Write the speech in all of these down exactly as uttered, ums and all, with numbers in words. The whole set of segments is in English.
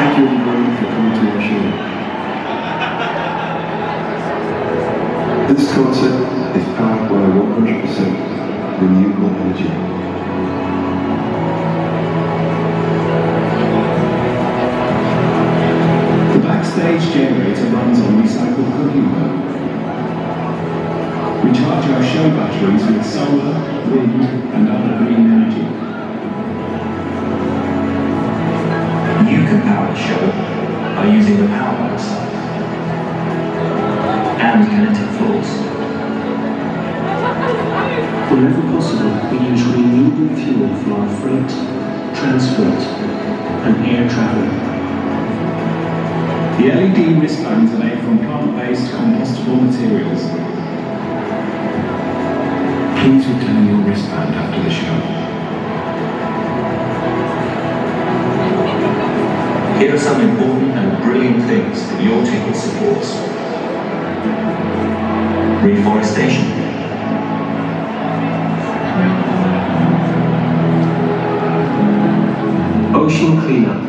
Thank you everybody for coming to our show. This concert is powered by one hundred percent renewable energy. Stage generator runs on recycled cooking oil. We charge our show batteries with solar, wind, and other green energy. You can power the show by using the power banks and kinetic floors. Whenever possible, we use renewable fuel for our freight, transport, and air travel. The L E D wristbands are made from plant-based compostable materials. Please return your wristband after the show. Here are some important and brilliant things that your ticket supports. Reforestation. Ocean cleanup.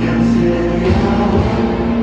Can say how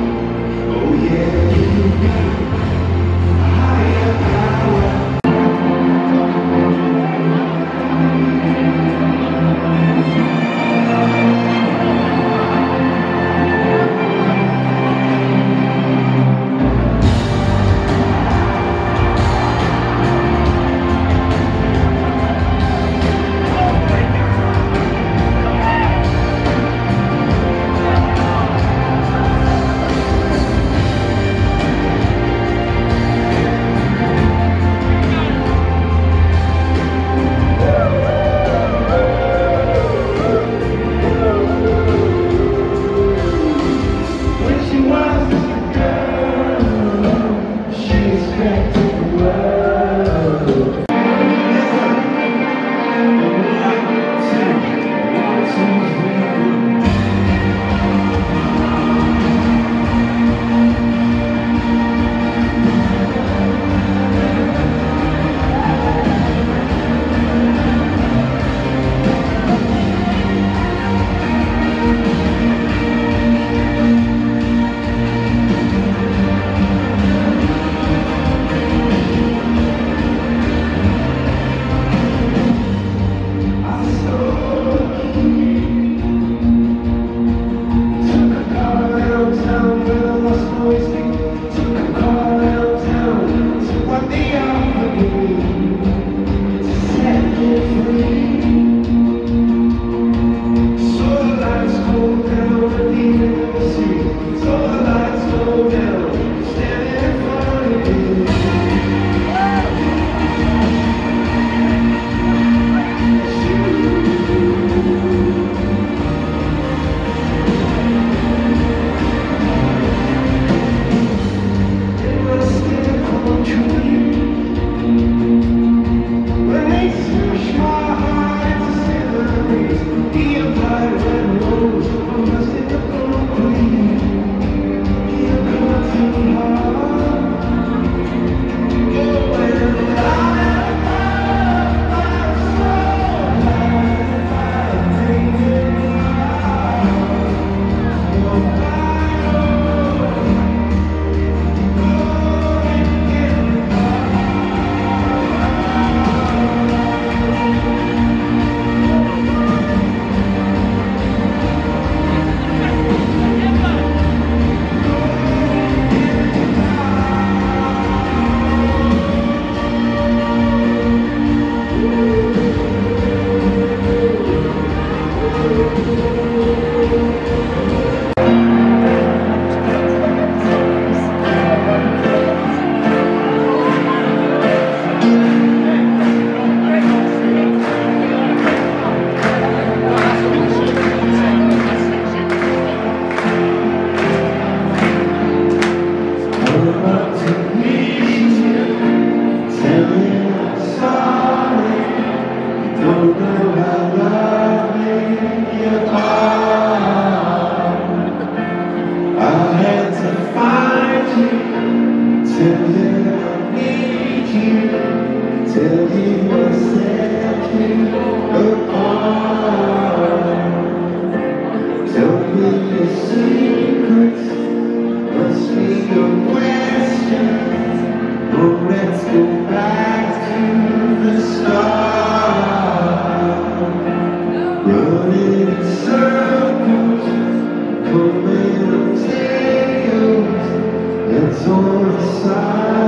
It's all inside.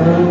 There are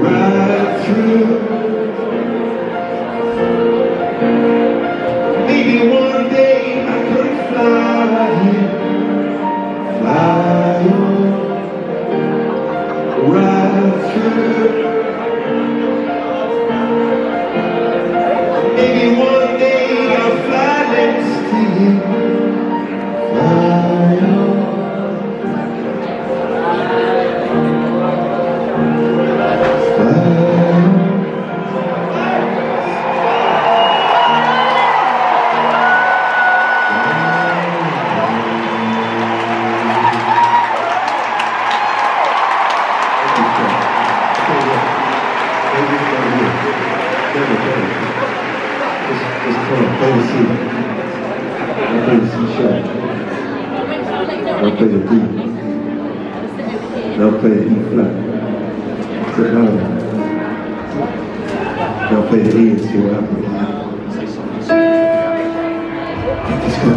right through. Maybe one day I could fly you, fly you right through. Maybe one day I'll fly next to you, fly you. They'll play the E flat. Sit down. They'll play the E and see what happens. Let's go.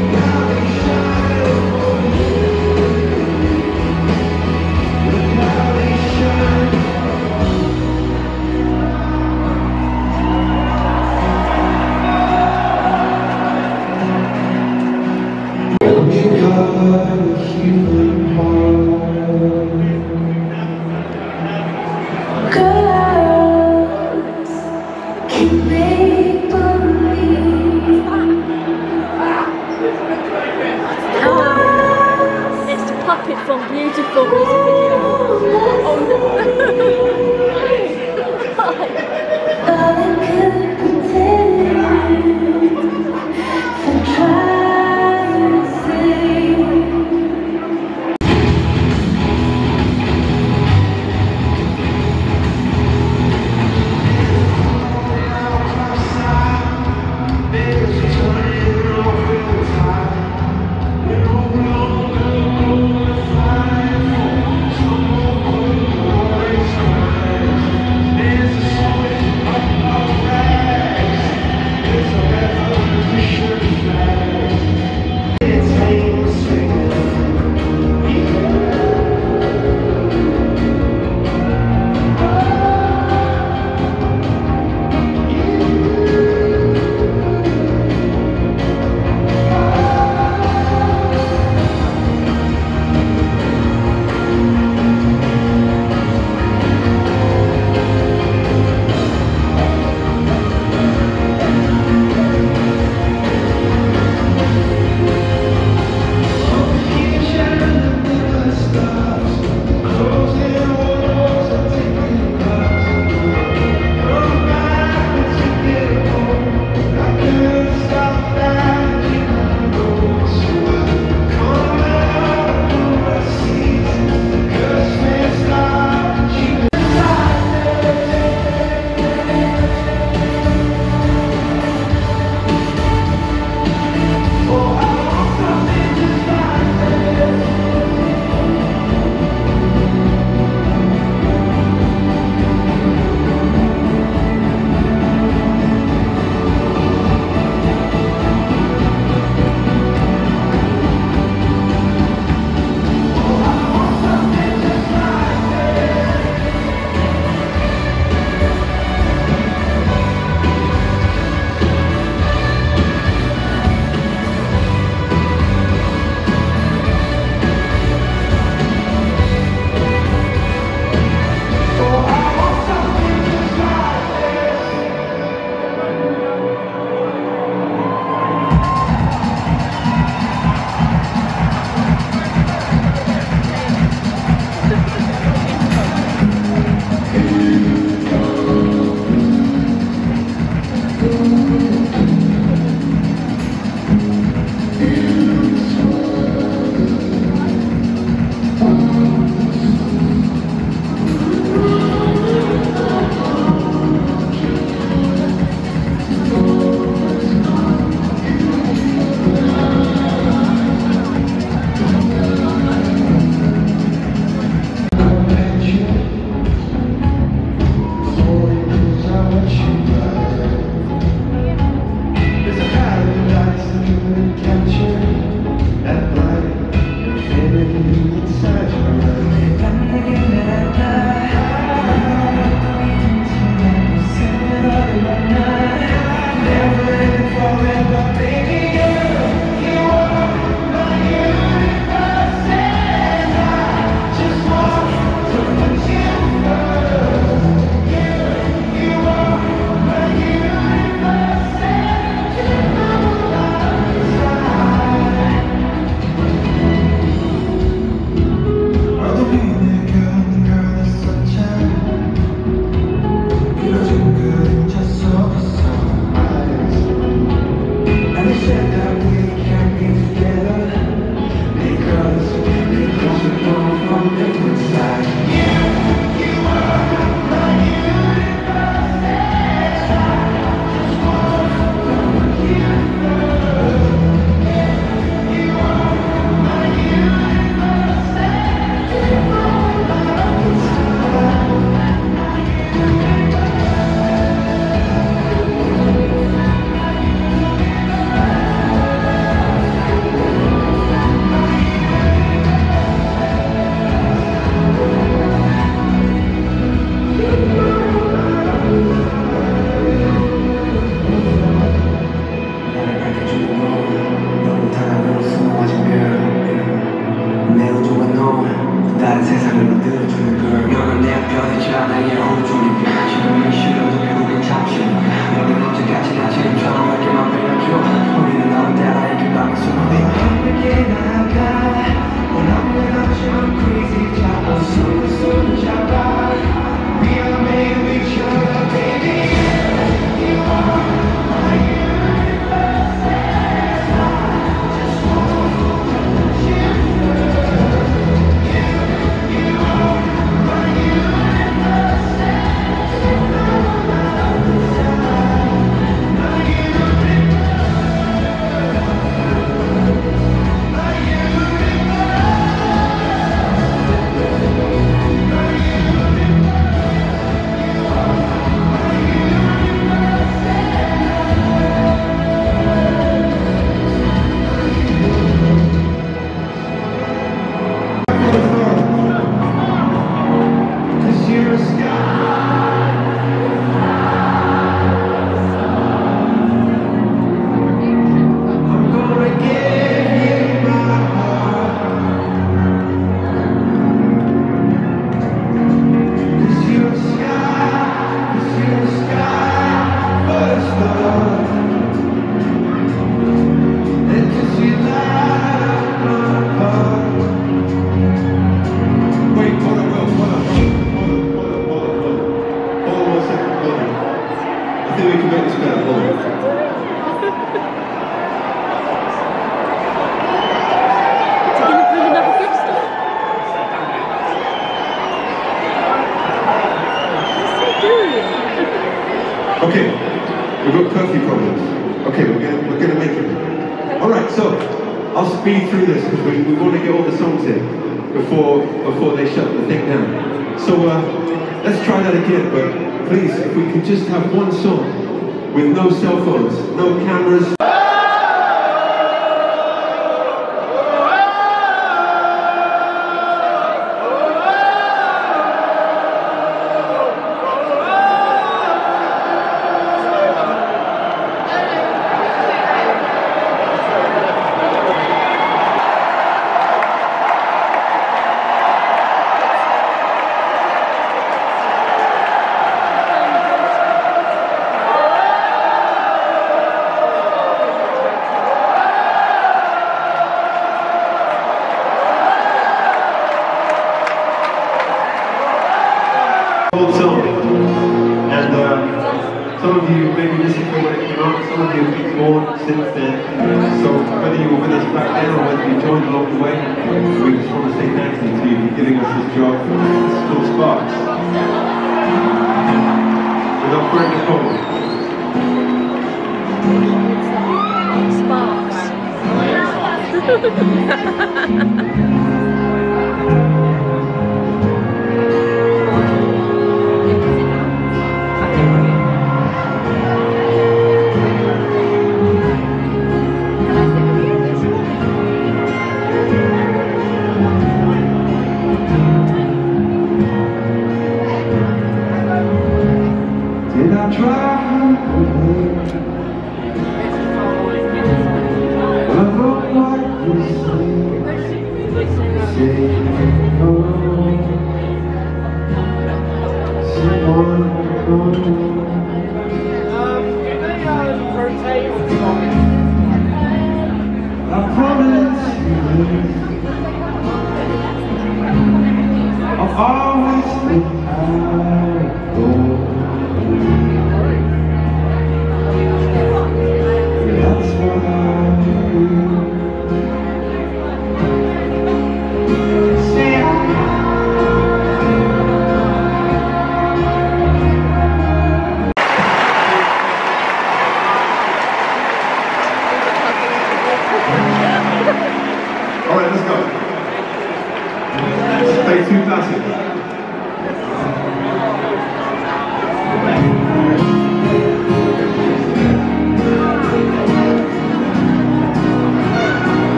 All right. I'll speed through this because we, we want to get all the songs in before before they shut the thing down. So uh, let's try that again, but please, if we can just have one song with no cell phones, no cameras. Song. And uh, some of you maybe listened to it when it came out, some of you have been born since then. So whether you were with us back then or whether you joined along the way, we just want to say thank you to you for giving us this job. It's called Sparks. Without further forward. Sparks. Thank you.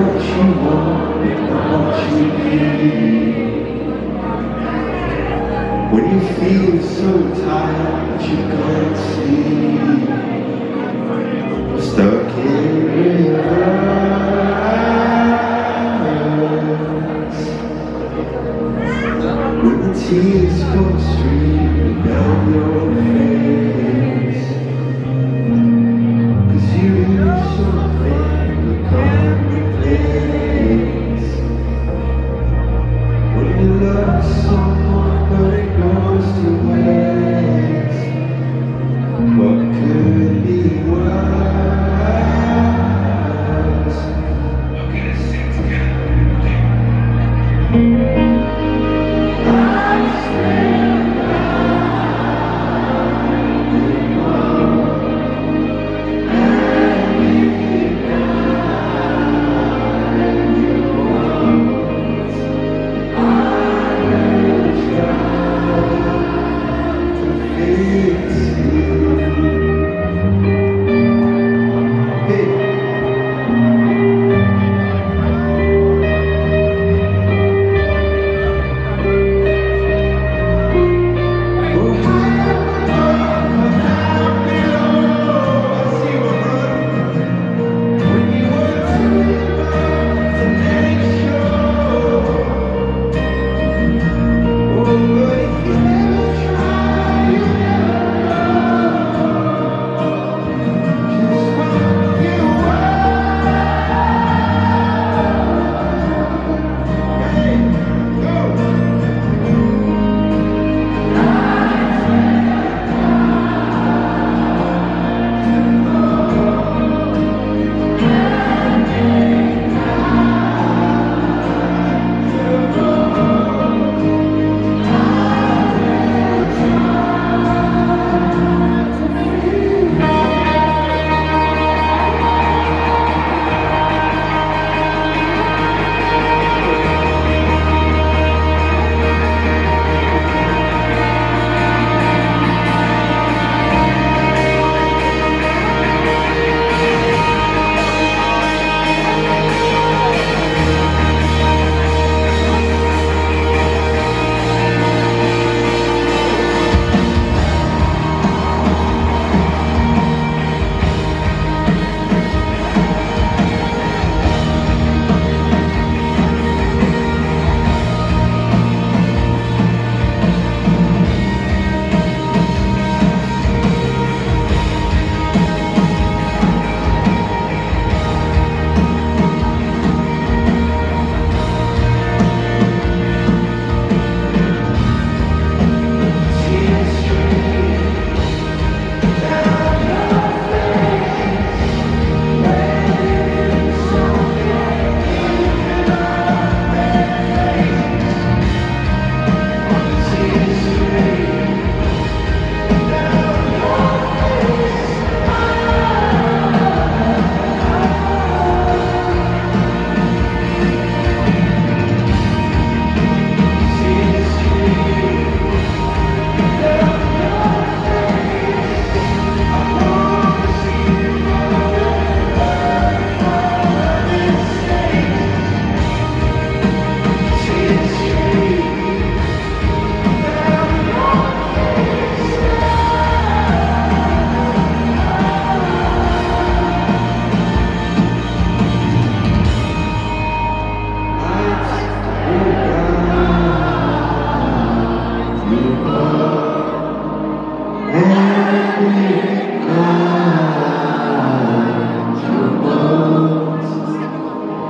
what you want, not what you need. When you feel so tired that you can't sleep, stuck in reverse. When the tears fall streaming down your face,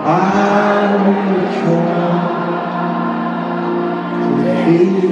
I will try to feel